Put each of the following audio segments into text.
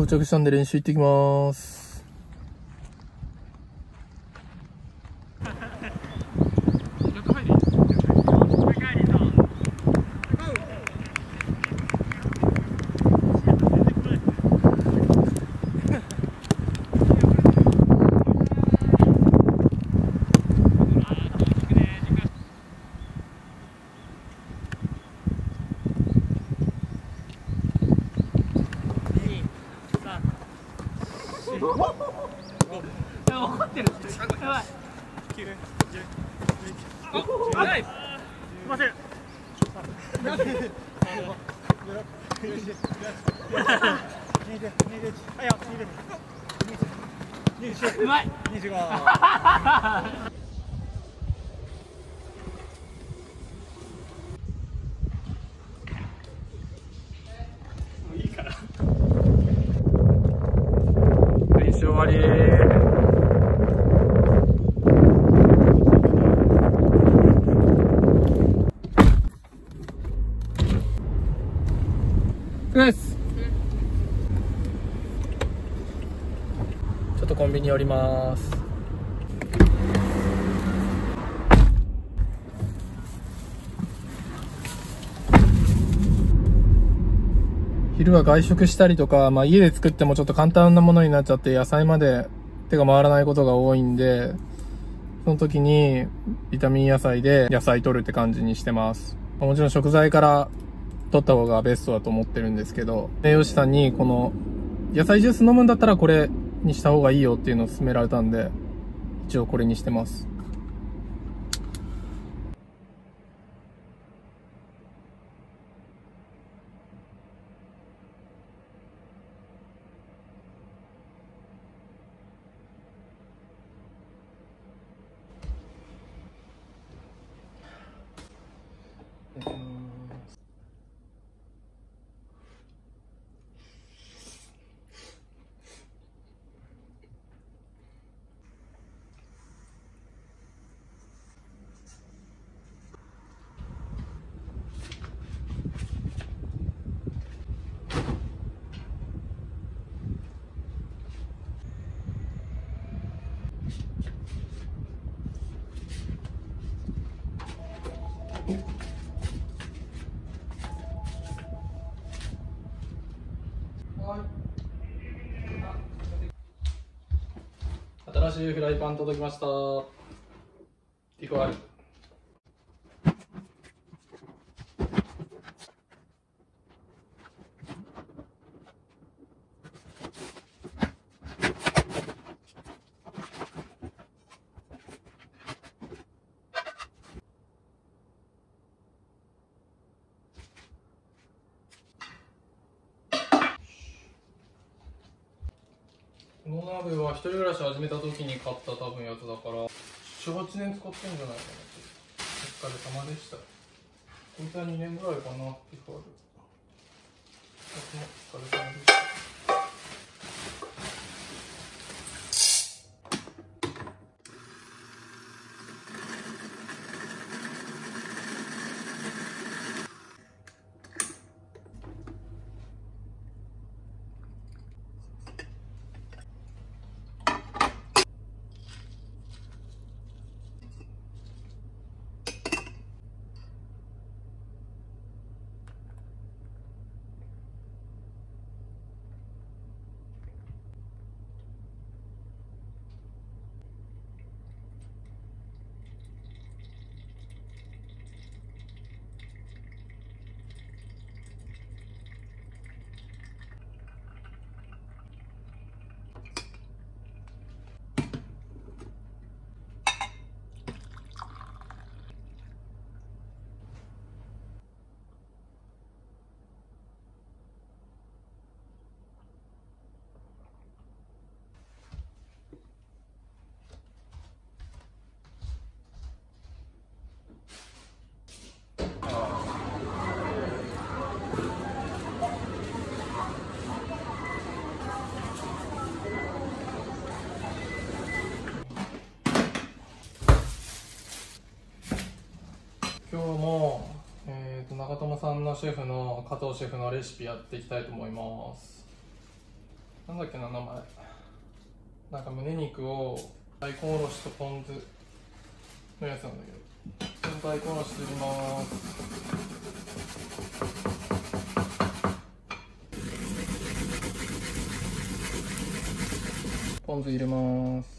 到着したんで練習行ってきます。うまい25。コンビニ寄ります。昼は外食したりとか、まあ家で作ってもちょっと簡単なものになっちゃって野菜まで手が回らないことが多いんで、その時にビタミン野菜で野菜取るって感じにしてます。もちろん食材から取った方がベストだと思ってるんですけど、栄養士さんにこの野菜ジュース飲むんだったらこれにした方がいいよっていうのを勧められたんで、一応これにしてます。新しいフライパン届きました。リコある。この鍋は一人暮らし始めた時に買った多分やつだから7、8年使ってんじゃないかな。お疲れ様でした。これから2年ぐらいかな。ピファールお疲れ様でした。長友さんのシェフの加藤シェフのレシピやっていきたいと思います。なんだっけな、名前。なんか胸肉を大根おろしとポン酢のやつなんだけど、大根おろしすります。ポン酢入れます。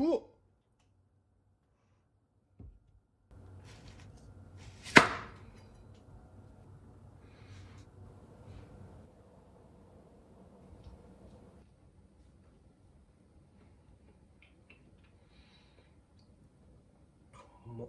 お、うまっ。